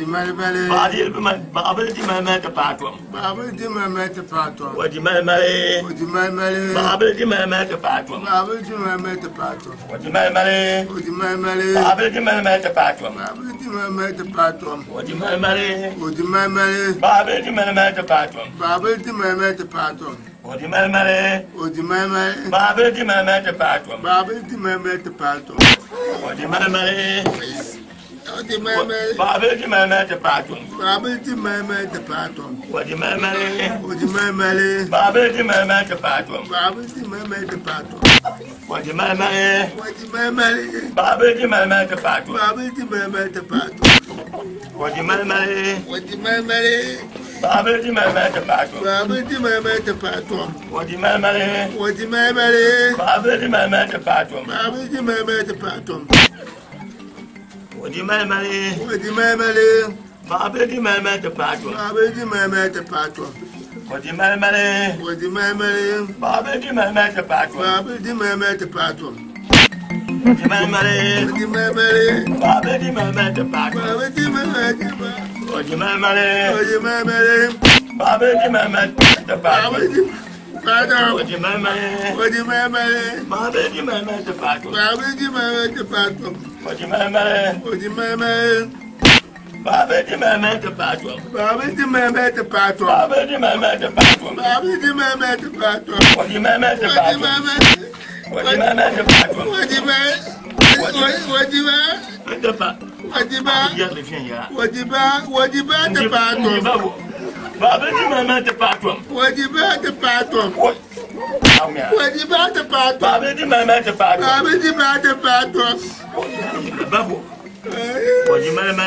di mal bale badil bi man babal di mal mate patom babal di mal mate patom wadi mal male wadi mal male babal di mal mate patom babal di mal mate patom wadi mal male wadi mal male babal di mal mate patom babal di mal mate patom wadi mal male wadi mal male babal di mal mate patom babal di mal mate patom wadi mal male wadi mal male babal di mal mate patom babal di mal mate patom wadi mal male Babel di mama de patom. Babel di mama de patom. Wadi mama le. Wadi mama le. Babel di mama de patom. Babel di mama de patom. Wadi mama le. Wadi mama le. Babel di mama de patom. Babel di mama de patom. Wadi mama le. Wadi mama le. Babel di mama de patom. Babel di mama de patom. Wadi mama le. Wadi mama le. Babel di mama de patom. Babel di mama de patom. Wadi mal male wadi mal male babel di mal mate patom babel di mal mate patom wadi mal male wadi mal male babel di mal mate patom babel di mal mate patom wadi mal male wadi mal male babel di mal mate patom babel di mal mate patom wadi mal male babel di mal mate patom Pato, wadi mal male, wadi mal male, babel di mal mate patom, babel di mal mate patom, wadi mal male, wadi mal male, babel di mal mate patom, babel di mal mate patom, babel di mal mate patom, babel di mal mate patom, wadi mal mate patom, wadi mal mate patom, wadi mal mate patom. Babel di mama de patom. Wadi ba de patom. Wadi ba de patom. Babel di mama de patom. Babel di ba de patom. Babu. Wadi mama